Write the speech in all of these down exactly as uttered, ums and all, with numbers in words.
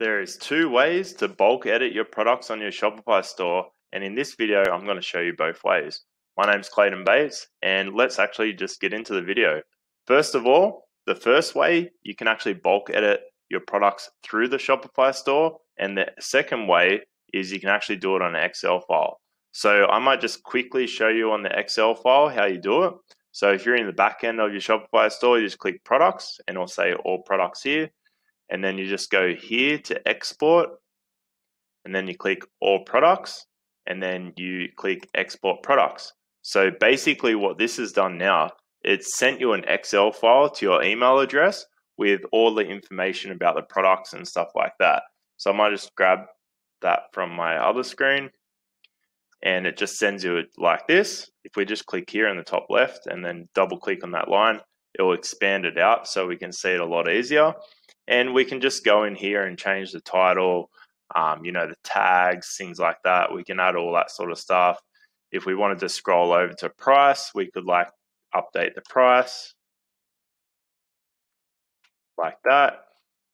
There's two ways to bulk edit your products on your Shopify store, and in this video I'm going to show you both ways. My name's Clayton Bates, and let's actually just get into the video. First of all, the first way you can actually bulk edit your products through the Shopify store, and the second way is you can actually do it on an Excel file. So I might just quickly show you on the Excel file how you do it. So if you're in the back end of your Shopify store, you just click products and it'll say all products here. And then you just go here to export, and then you click all products, and then you click export products. So basically what this has done now, it's sent you an Excel file to your email address with all the information about the products and stuff like that. So I might just grab that from my other screen, and it just sends you it like this. If we just click here in the top left and then double click on that line, it will expand it out so we can see it a lot easier. And we can just go in here and change the title, um, you know, the tags, things like that. We can add all that sort of stuff. If we wanted to scroll over to price, we could like update the price like that.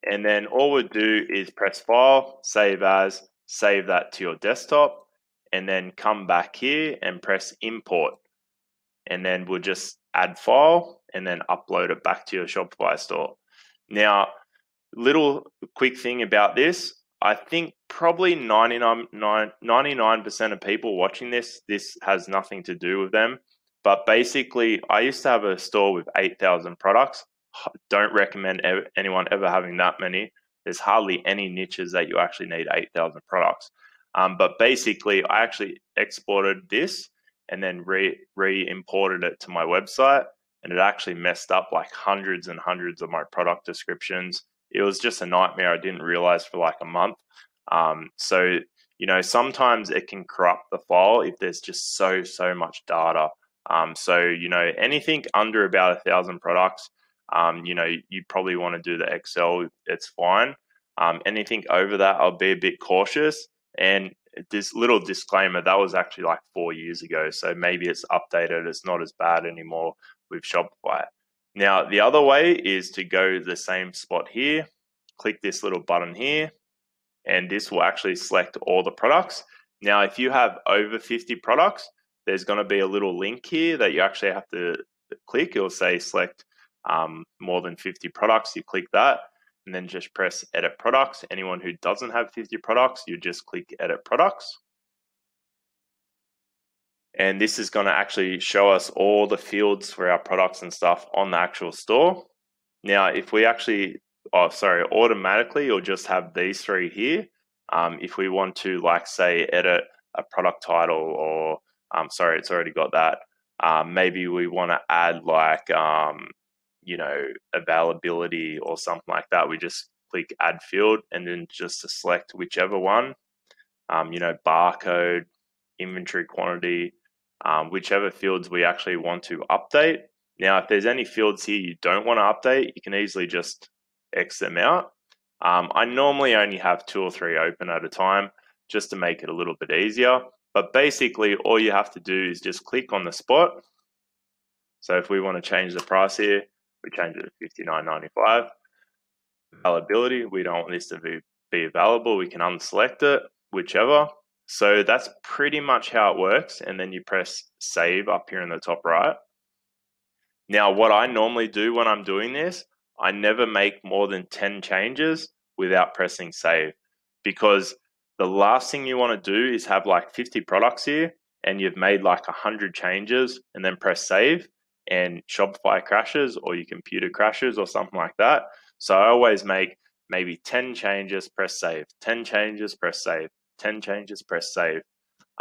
And then all we do is press file, save as, save that to your desktop, and then come back here and press import. And then we'll just add file and then upload it back to your Shopify store. Now, little quick thing about this, I think probably ninety-nine, ninety-nine percent of people watching this, this has nothing to do with them. But basically, I used to have a store with eight thousand products. Don't recommend ever, anyone ever having that many. There's hardly any niches that you actually need eight thousand products. Um, but basically, I actually exported this and then re, re-imported it to my website. And it actually messed up like hundreds and hundreds of my product descriptions. It was just a nightmare. I didn't realize for like a month. Um, so, you know, sometimes it can corrupt the file if there's just so, so much data. Um, so, you know, anything under about a thousand products, um, you know, you probably want to do the Excel. It's fine. Um, anything over that, I'll be a bit cautious. And this little disclaimer, that was actually like four years ago. So maybe it's updated. It's not as bad anymore with Shopify. Now, the other way is to go to the same spot here, click this little button here, and this will actually select all the products. Now, if you have over fifty products, there's going to be a little link here that you actually have to click. It'll say select um, more than fifty products. You click that and then just press edit products. Anyone who doesn't have fifty products, you just click edit products. And this is going to actually show us all the fields for our products and stuff on the actual store. Now, if we actually, oh, sorry, automatically, you'll just have these three here. Um, if we want to, like, say, edit a product title or, um, sorry, it's already got that. Um, maybe we want to add, like, um, you know, availability or something like that. We just click add field and then just select whichever one, um, you know, barcode, inventory quantity, Um, whichever fields we actually want to update. Now, if there's any fields here you don't want to update, you can easily just X them out. Um, I normally only have two or three open at a time just to make it a little bit easier. But basically, all you have to do is just click on the spot. So if we want to change the price here, we change it to fifty-nine ninety-five. Availability, we don't want this to be, be available. We can unselect it, whichever. So that's pretty much how it works. And then you press save up here in the top right. Now, what I normally do when I'm doing this, I never make more than ten changes without pressing save, because the last thing you want to do is have like fifty products here and you've made like one hundred changes and then press save and Shopify crashes or your computer crashes or something like that. So I always make maybe ten changes, press save, ten changes, press save, ten changes, press save,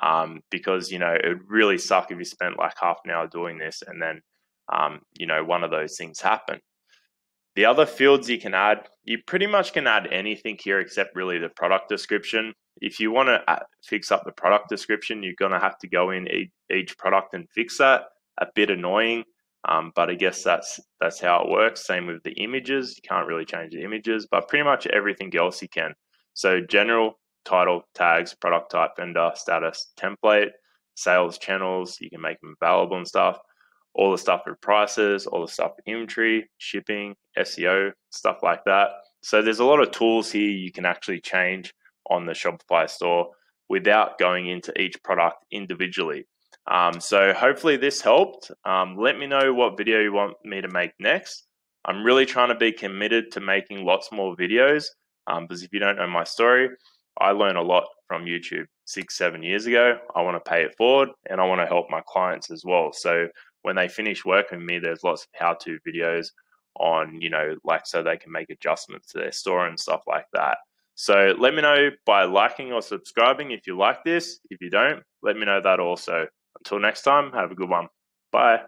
um, because, you know, it would really suck if you spent like half an hour doing this and then, um, you know, one of those things happen. The other fields you can add, you pretty much can add anything here except really the product description. If you want to fix up the product description, you're going to have to go in e each product and fix that. A bit annoying, um, but I guess that's, that's how it works. Same with the images. You can't really change the images, but pretty much everything else you can. So general, title, tags, product type, vendor, status, template, sales channels, you can make them available and stuff, all the stuff with prices, all the stuff with inventory, shipping, S E O, stuff like that. So there's a lot of tools here you can actually change on the Shopify store without going into each product individually. Um, so hopefully this helped. Um, let me know what video you want me to make next. I'm really trying to be committed to making lots more videos, um, because if you don't know my story, I learned a lot from YouTube six, seven years ago. I want to pay it forward, and I want to help my clients as well. So when they finish working with me, there's lots of how-to videos on, you know, like, so they can make adjustments to their store and stuff like that. So let me know by liking or subscribing if you like this. If you don't, let me know that also. Until next time, have a good one. Bye.